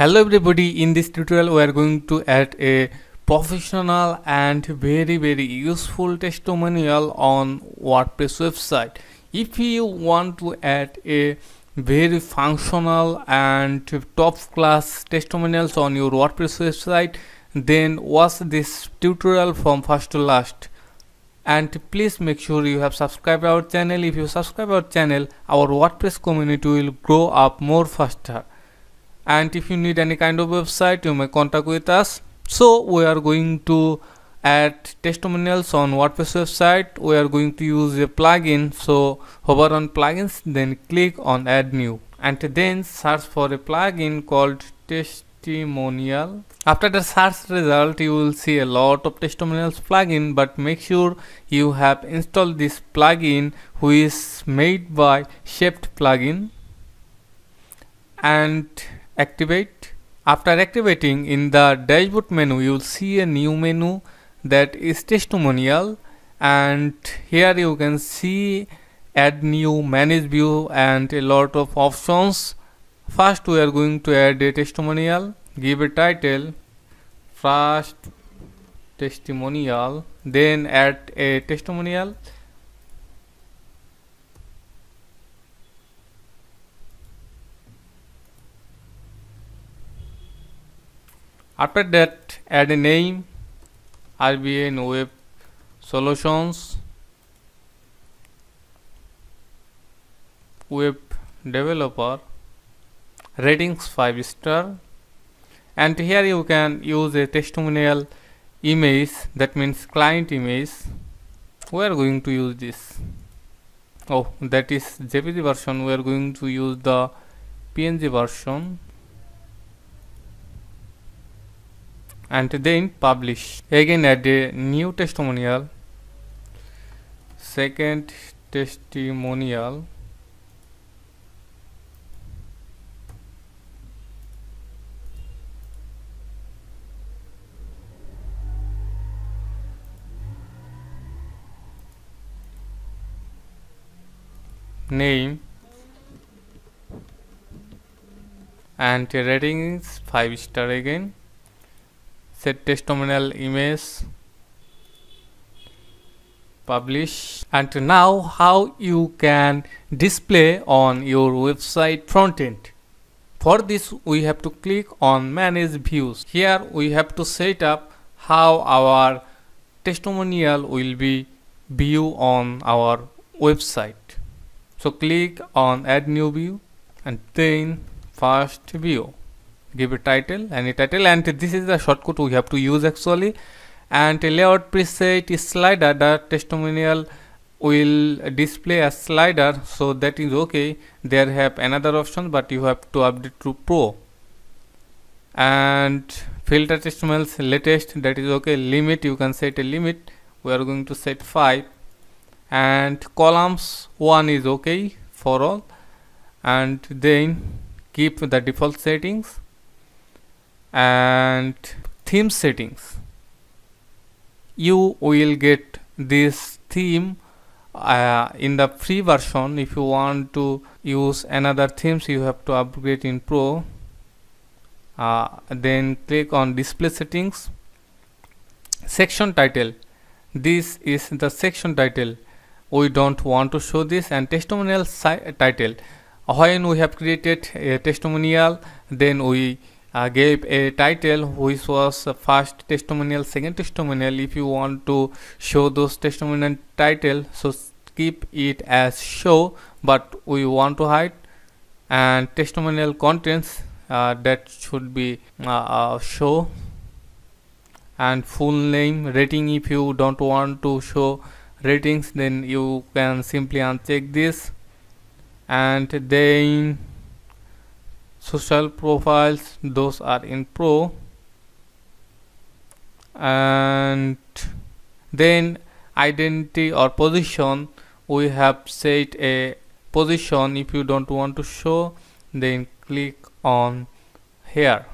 Hello everybody, in this tutorial we are going to add a professional and very useful testimonial on WordPress website. If you want to add a very functional and top class testimonials on your WordPress website, then watch this tutorial from first to last. And please make sure you have subscribed our channel. If you subscribe our channel, our WordPress community will grow up more faster. And if you need any kind of website, you may contact with us. So we are going to add testimonials on WordPress website. We are going to use a plugin. So hover on plugins, then click on add new, and then search for a plugin called testimonial. After the search result, you will see a lot of testimonials plugin, but make sure you have installed this plugin, which is made by ShapedPlugin, and activate. After activating, in the dashboard menu you will see a new menu that is testimonial, and here you can see add new, manage view, and a lot of options. First we are going to add a testimonial. Give a title, first testimonial, then add a testimonial. After that, add a name, RBN Web Solutions, Web Developer, ratings 5-star, and here you can use a testimonial image, that means client image. We are going to use this. Oh, that is JPG version. We are going to use the PNG version. And then publish. Again add a new testimonial, second testimonial, name, and rating is 5-star again. Set testimonial image, publish. And now how you can display on your website front end. For this we have to click on manage views. Here we have to set up how our testimonial will be viewed on our website. So click on add new view and then first view. Give a title, any title, and this is the shortcut we have to use actually. And a layout preset is slider. The testimonial will display a slider, so that is okay. There have another option, but you have to update to pro. And filter testimonials latest, that is okay. Limit, you can set a limit. We are going to set 5, and columns 1 is okay for all, and then keep the default settings. And theme settings, you will get this theme in the free version. If you want to use another themes, you have to upgrade in pro. Then click on display settings, section title. This is the section title, we don't want to show this. And testimonial title, when we have created a testimonial, then we gave a title which was first testimonial, second testimonial. If you want to show those testimonial title, so keep it as show, but we want to hide. And testimonial contents, that should be show. And full name, rating, if you don't want to show ratings, then you can simply uncheck this. And then social profiles, those are in pro. And then identity or position, we have set a position. If you don't want to show, then click on here.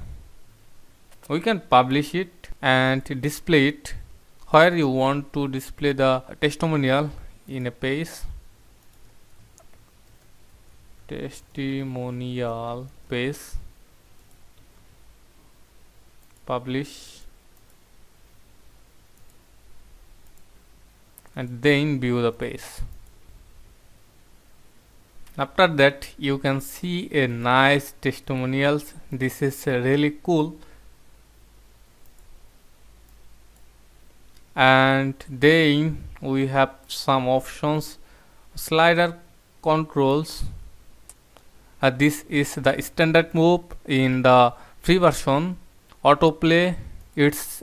We can publish it and display it where you want to display the testimonial in a page. Testimonial page, publish, and then view the page. After that, you can see a nice testimonials. This is really cool, and then we have some options, slider controls. This is the standard move in the free version. Autoplay, it's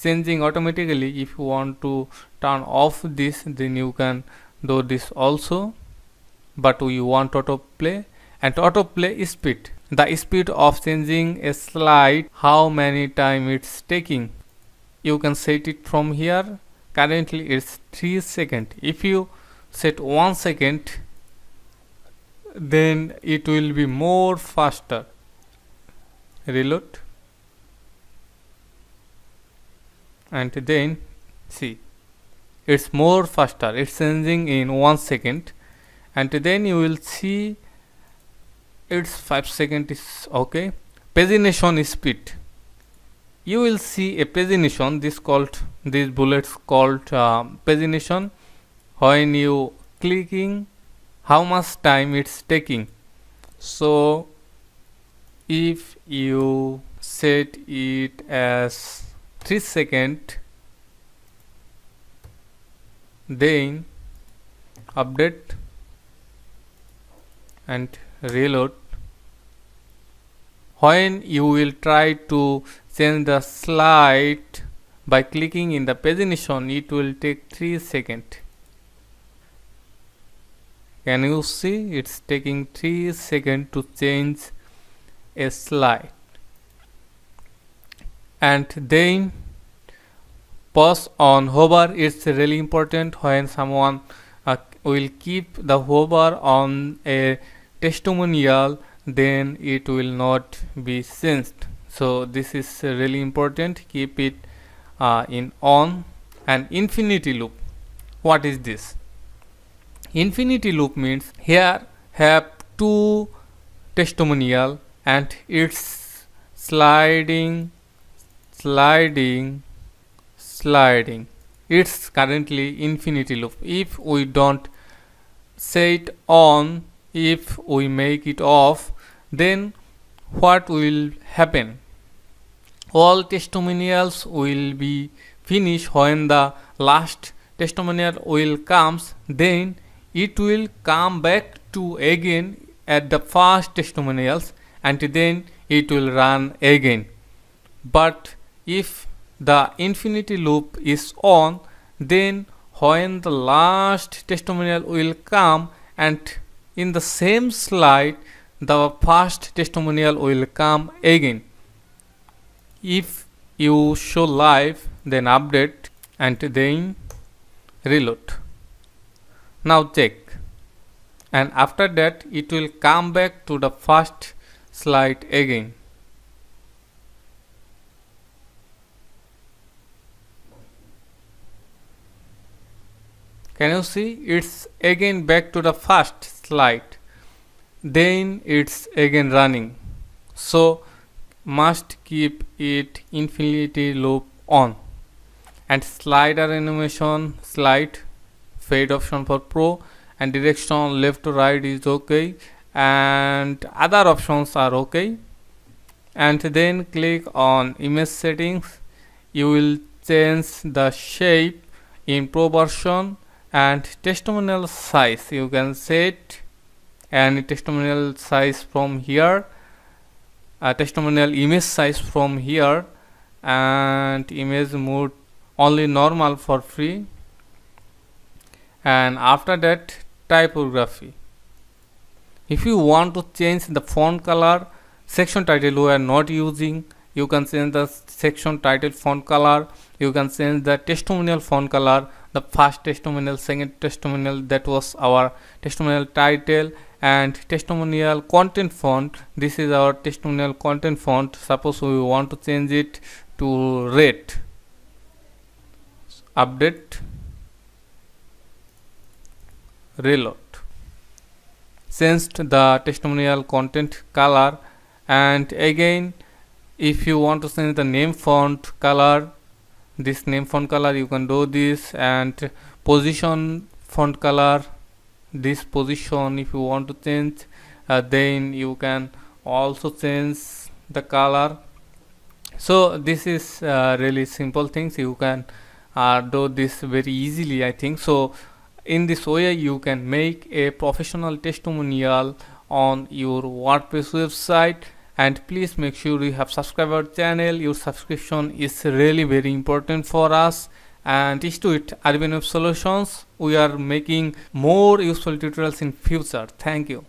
changing automatically. If you want to turn off this, then you can do this also, but we want autoplay. And autoplay speed, the speed of changing a slide, how many time it's taking, you can set it from here. Currently it's 3 seconds. If you set 1 second, then it will be more faster. Reload, and then see, it's more faster, it's changing in 1 second. And then you will see it's 5 seconds is okay. Pagination speed, you will see a pagination. These bullets called pagination. When you clicking, how much time it's taking. So if you set it as 3 seconds, then update and reload. When you will try to change the slide by clicking in the pagination, it will take 3 seconds. Can you see? It's taking 3 seconds to change a slide. And then pause on hover. It's really important. When someone will keep the hover on a testimonial, then it will not be sensed. So this is really important. Keep it in on. And infinity loop, what is this? Infinity loop means here have two testimonial, and it's sliding. It's currently infinity loop. If we don't set on, if we make it off, then what will happen? All testimonials will be finished. When the last testimonial will comes, then it will come back to again at the first testimonials, and then it will run again. But if the infinity loop is on, then when the last testimonial will come, and in the same slide the first testimonial will come again. If you show live, then update and then reload. Now check, and after that it will come back to the first slide again. Can you see? It's again back to the first slide. Then it's again running. So must keep it infinity loop on. And slider animation, slide fade option for pro, and direction left to right is okay, and other options are okay. And then click on image settings. You will change the shape in pro version. And testimonial size, you can set any testimonial size from here, testimonial image size from here, and image mode only normal for free. And after that, typography. If you want to change the font color, section title we are not using, you can change the section title font color. You can change the testimonial font color, the first testimonial, second testimonial, that was our testimonial title, and testimonial content font. This is our testimonial content font. Suppose we want to change it to red. Update, reload. Changed the testimonial content color, and again If you want to change the name font color, this name font color, you can do this, and position font color, this position if you want to change, then you can also change the color. So this is really simple things. You can do this very easily, I think. So in this way you can make a professional testimonial on your WordPress website. And please make sure you have subscribed our channel. Your subscription is really very important for us. And it's to it, RBN Web Solutions. We are making more useful tutorials in future. Thank you.